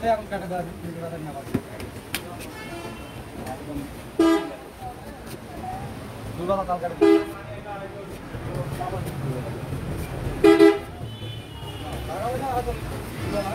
yang kadang-kadang dikatakan apa? Dulu bakal kadang-kadang. Karawina atau mana?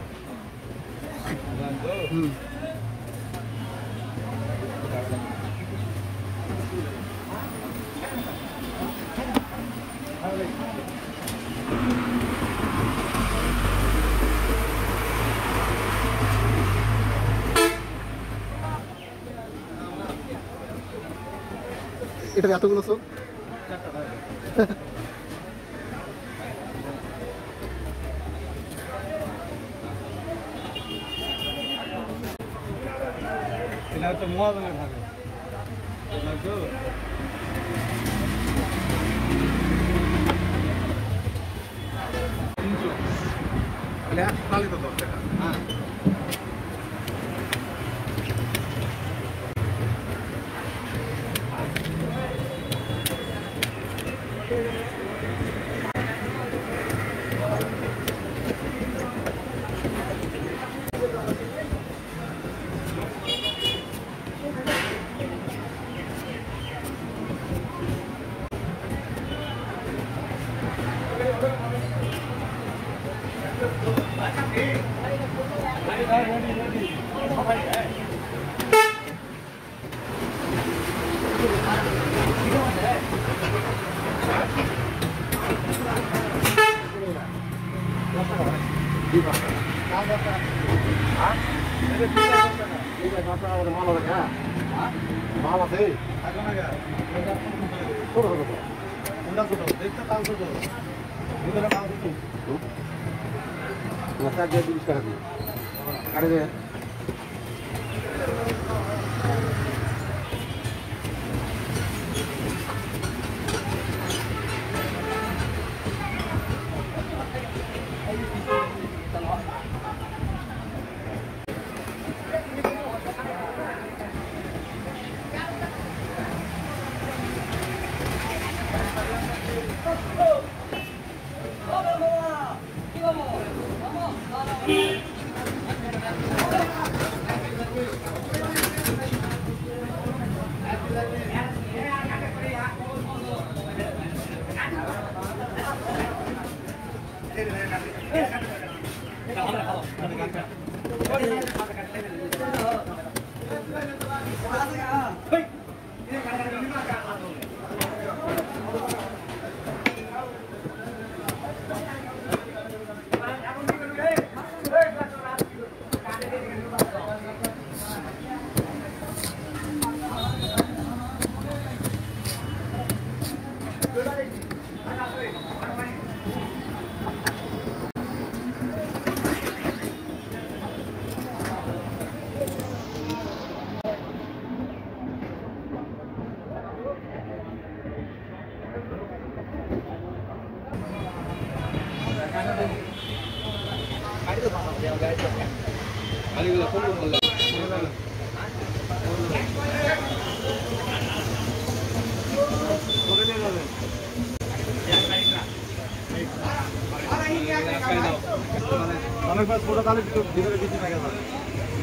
Itu jatuh langsung. Kenapa semua dengan harga? Kenapa? Injil. Lihat kali itu dokter. Ah.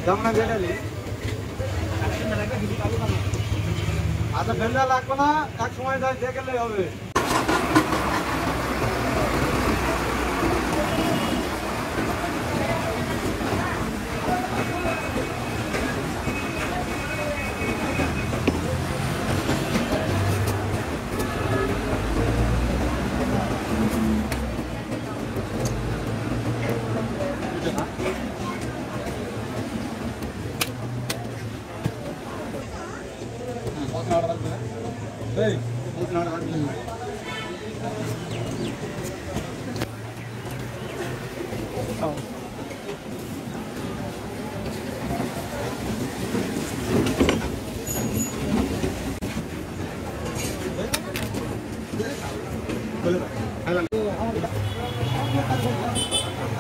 Jangan ada lagi. Ada lagi di আচ্ছা ভেন্ডা লাগবে না, এক সময় যাই দেখলেই হবে।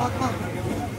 Hello.